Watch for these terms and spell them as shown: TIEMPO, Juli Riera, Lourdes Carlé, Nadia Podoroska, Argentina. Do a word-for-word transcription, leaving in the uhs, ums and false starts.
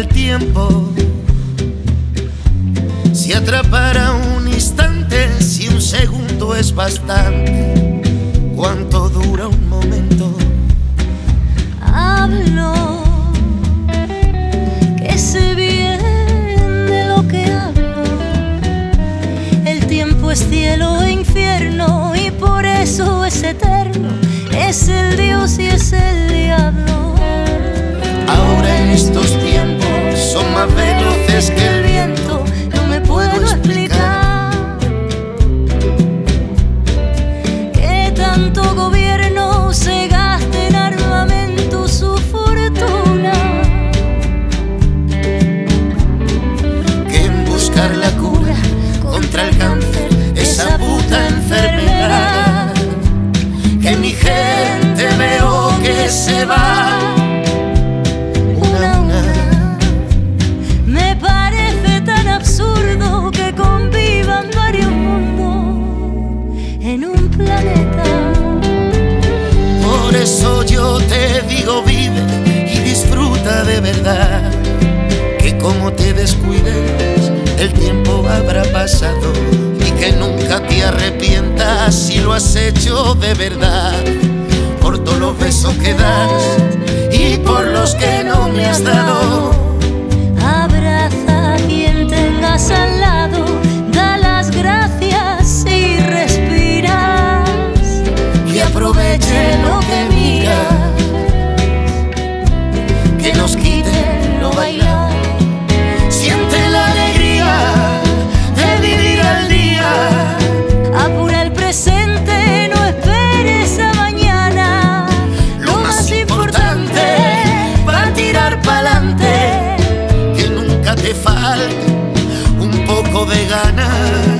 el tiempo se atrapará un instante, si un segundo es bastante, ¿cuánto dura un momento? Hablo que sé bien de lo que hablo. El tiempo es cielo e infierno y por eso es eterno, es el Dios y es el diablo. Ahora en estos tiempos son más veloces que el viento, no me puedo explicar que tanto gobierno se gaste en armamento su fortuna, que en buscar la cura contra el cáncer, esa puta enfermedad, que mi gente veo que se va. Por eso yo te digo, vive y disfruta de verdad, que como te descuides el tiempo habrá pasado, y que nunca te arrepientas si lo has hecho de verdad, por todos los besos que das y por los que no me has dado. Abraza a quien tengas al lado, da las gracias y respiras, y aproveche lo que de ganas.